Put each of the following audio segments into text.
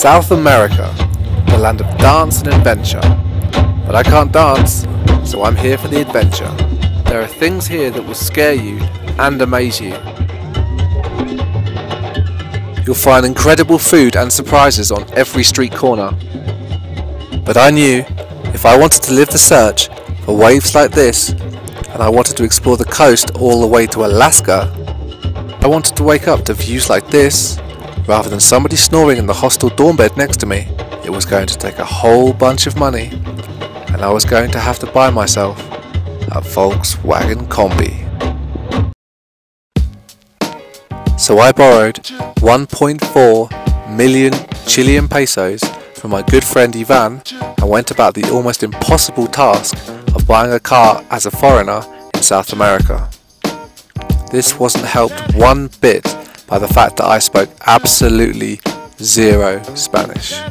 South America, the land of dance and adventure. But I can't dance, so I'm here for the adventure. There are things here that will scare you and amaze you. You'll find incredible food and surprises on every street corner. But I knew, if I wanted to live the search for waves like this, and I wanted to explore the coast all the way to Alaska, I wanted to wake up to views like this, rather than somebody snoring in the hostel dorm bed next to me. It was going to take a whole bunch of money, and I was going to have to buy myself a Volkswagen Combi. So I borrowed 1.4 million Chilean pesos from my good friend Ivan and went about the almost impossible task of buying a car as a foreigner in South America. This wasn't helped one bit by the fact that I spoke absolutely zero Spanish. That's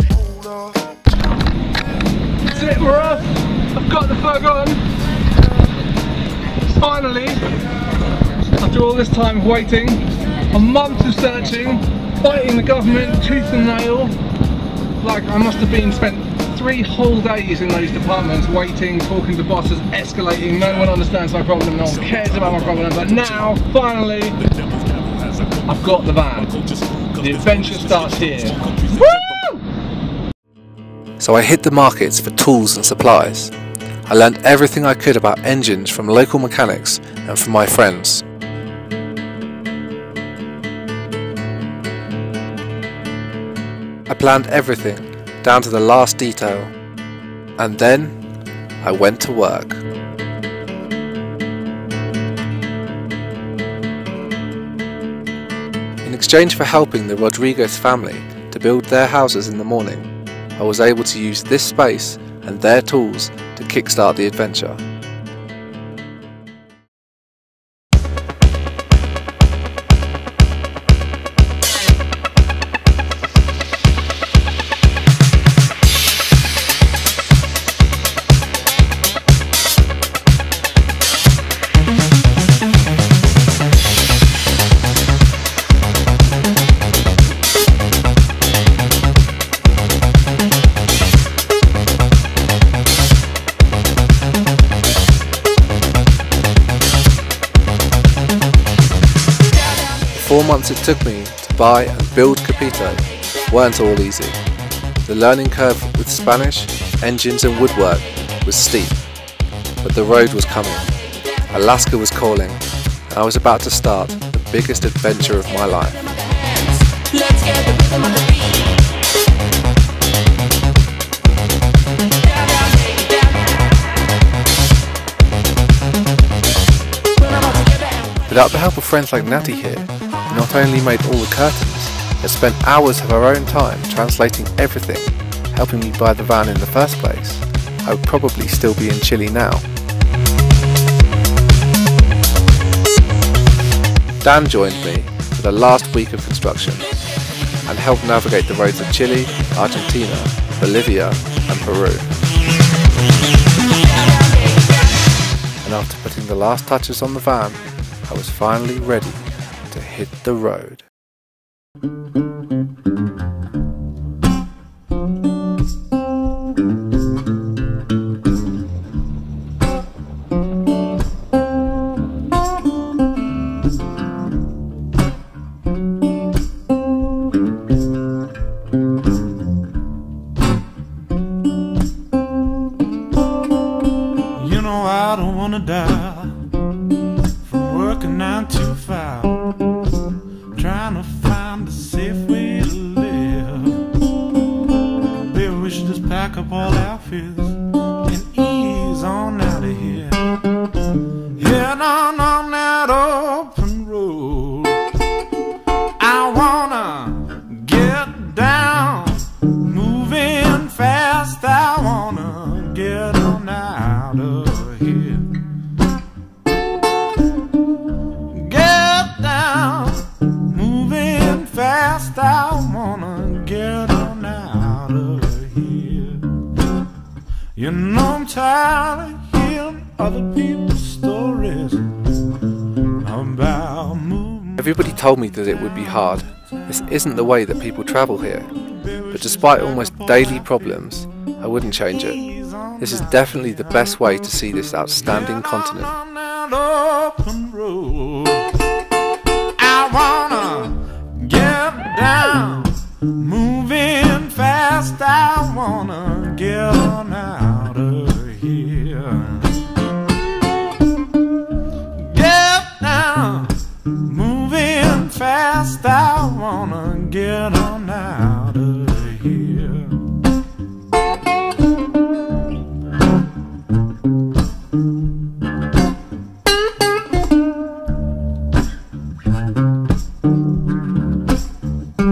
it, we're off. I've got the fog on. Finally, after all this time of waiting, a month of searching, fighting the government tooth and nail, like I must have been spent 3 whole days in those departments waiting, talking to bosses, escalating, no one understands my problem, no one cares about my problem, but now, finally, I've got the van. The adventure starts here. Woo! So I hit the markets for tools and supplies. I learned everything I could about engines from local mechanics and from my friends. I planned everything, down to the last detail, and then I went to work. In exchange for helping the Rodriguez family to build their houses in the morning, I was able to use this space and their tools to kickstart the adventure. The 4 months it took me to buy and build Capito weren't all easy. The learning curve with Spanish, engines and woodwork was steep, but the road was coming. Alaska was calling, and I was about to start the biggest adventure of my life. Without the help of friends like Natty here, not only made all the curtains, but spent hours of her own time translating everything, helping me buy the van in the first place, I would probably still be in Chile now. Dan joined me for the last week of construction and helped navigate the roads of Chile, Argentina, Bolivia and Peru. And after putting the last touches on the van, I was finally ready to hit the road. You know I don't wanna die from working 9 to 5. Trying to find a safe way to live. Maybe we should just pack up all our fears and ease on out of here. Head on that open road. I wanna get down, moving fast. I wanna get on out of here. I wanna get on out of here. You know I'm tired of hearing other people's stories about moving. Everybody told me that it would be hard, This isn't the way that people travel here, but despite almost daily problems, I wouldn't change it. This is definitely the best way to see this outstanding continent. I wanna get down, moving fast, I wanna get on out of here. Fast, I wanna get on out of here. I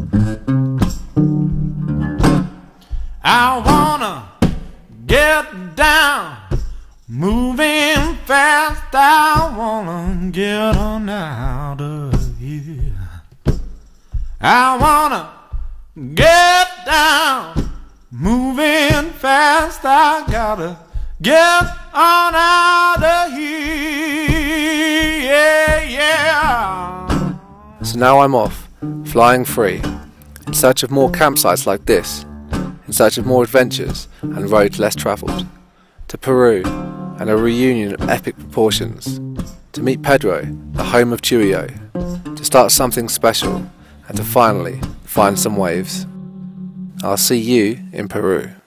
wanna get down, moving fast, I wanna get on out of here. I wanna get down, moving fast, I gotta get on out of here, yeah, yeah. So now I'm off, flying free, in search of more campsites like this, in search of more adventures and roads less travelled, to Peru and a reunion of epic proportions, to meet Pedro, the home of Tuyo, to start something special and to finally find some waves. I'll see you in Peru.